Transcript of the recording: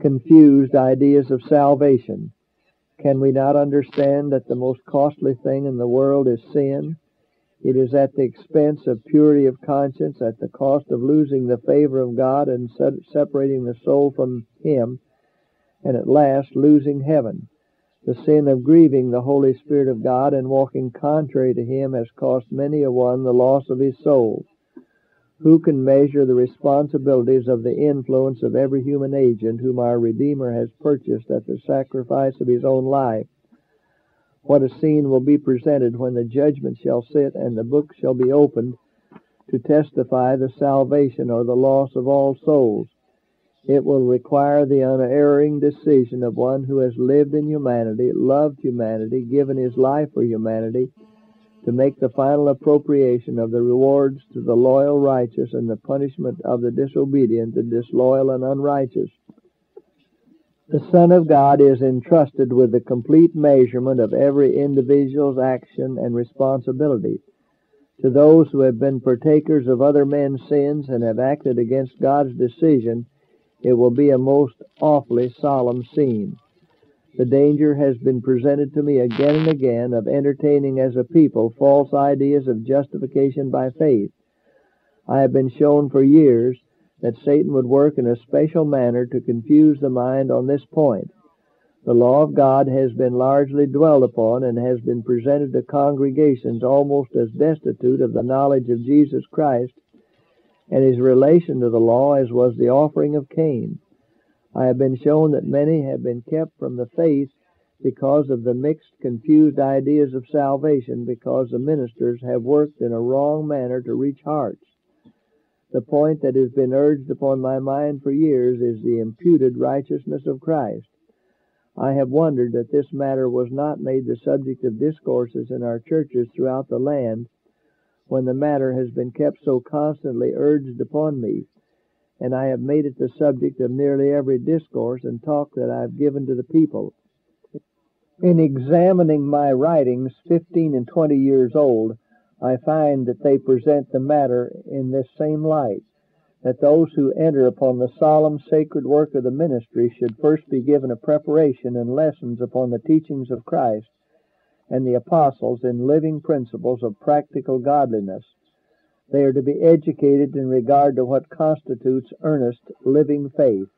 confused ideas of salvation. Can we not understand that the most costly thing in the world is sin? It is at the expense of purity of conscience, at the cost of losing the favor of God and separating the soul from Him, and at last losing heaven. The sin of grieving the Holy Spirit of God and walking contrary to Him has cost many a one the loss of his soul. Who can measure the responsibilities of the influence of every human agent whom our Redeemer has purchased at the sacrifice of His own life? What a scene will be presented when the judgment shall sit and the book shall be opened to testify the salvation or the loss of all souls. It will require the unerring decision of one who has lived in humanity, loved humanity, given his life for humanity, to make the final appropriation of the rewards to the loyal righteous and the punishment of the disobedient, the disloyal and unrighteous. The Son of God is entrusted with the complete measurement of every individual's action and responsibility. To those who have been partakers of other men's sins and have acted against God's decision, it will be a most awfully solemn scene. The danger has been presented to me again and again of entertaining as a people false ideas of justification by faith. I have been shown for years that Satan would work in a special manner to confuse the mind on this point. The law of God has been largely dwelled upon and has been presented to congregations almost as destitute of the knowledge of Jesus Christ and His relation to the law as was the offering of Cain. I have been shown that many have been kept from the faith because of the mixed, confused ideas of salvation, because the ministers have worked in a wrong manner to reach hearts. The point that has been urged upon my mind for years is the imputed righteousness of Christ. I have wondered that this matter was not made the subject of discourses in our churches throughout the land when the matter has been kept so constantly urged upon me, and I have made it the subject of nearly every discourse and talk that I have given to the people. In examining my writings, 15 and 20 years old, I find that they present the matter in this same light, that those who enter upon the solemn, sacred work of the ministry should first be given a preparation and lessons upon the teachings of Christ and the apostles in living principles of practical godliness. They are to be educated in regard to what constitutes earnest living faith.